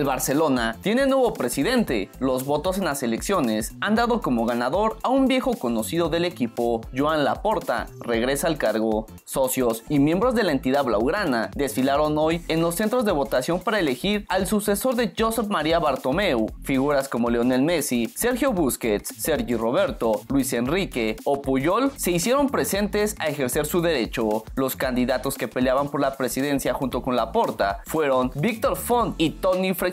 El Barcelona tiene nuevo presidente. Los votos en las elecciones han dado como ganador a un viejo conocido del equipo. Joan Laporta regresa al cargo. Socios y miembros de la entidad blaugrana desfilaron hoy en los centros de votación para elegir al sucesor de Josep María Bartomeu. Figuras como Lionel Messi, Sergio Busquets, Sergi Roberto, Luis Enrique o Puyol se hicieron presentes a ejercer su derecho. Los candidatos que peleaban por la presidencia junto con Laporta fueron Víctor Font y Tony Freixa.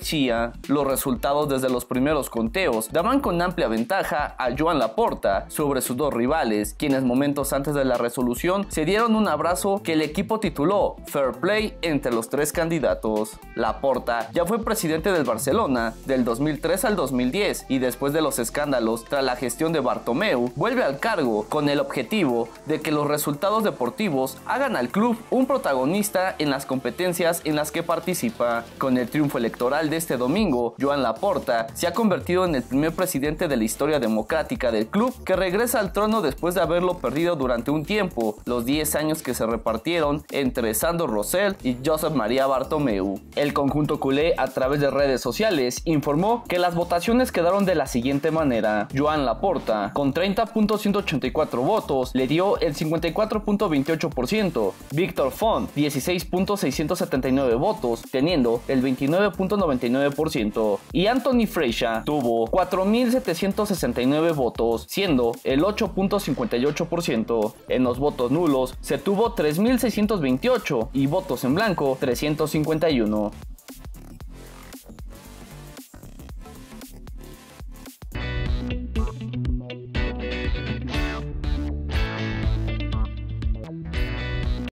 Los resultados desde los primeros conteos daban con amplia ventaja a Joan Laporta sobre sus dos rivales, quienes momentos antes de la resolución se dieron un abrazo que el equipo tituló Fair Play entre los tres candidatos. Laporta ya fue presidente del Barcelona del 2003 al 2010 y después de los escándalos tras la gestión de Bartomeu vuelve al cargo con el objetivo de que los resultados deportivos hagan al club un protagonista en las competencias en las que participa. Con el triunfo electoral de este domingo, Joan Laporta se ha convertido en el primer presidente de la historia democrática del club que regresa al trono después de haberlo perdido durante un tiempo, los 10 años que se repartieron entre Sandro Rosell y Josep María Bartomeu. El conjunto culé, a través de redes sociales, informó que las votaciones quedaron de la siguiente manera. Joan Laporta, con 30.184 votos, le dio el 54.28%, Víctor Font 16.679 votos, teniendo el 29.99%, y Anthony Freixa tuvo 4.769 votos, siendo el 8.58%. En los votos nulos se tuvo 3.628 y votos en blanco 351.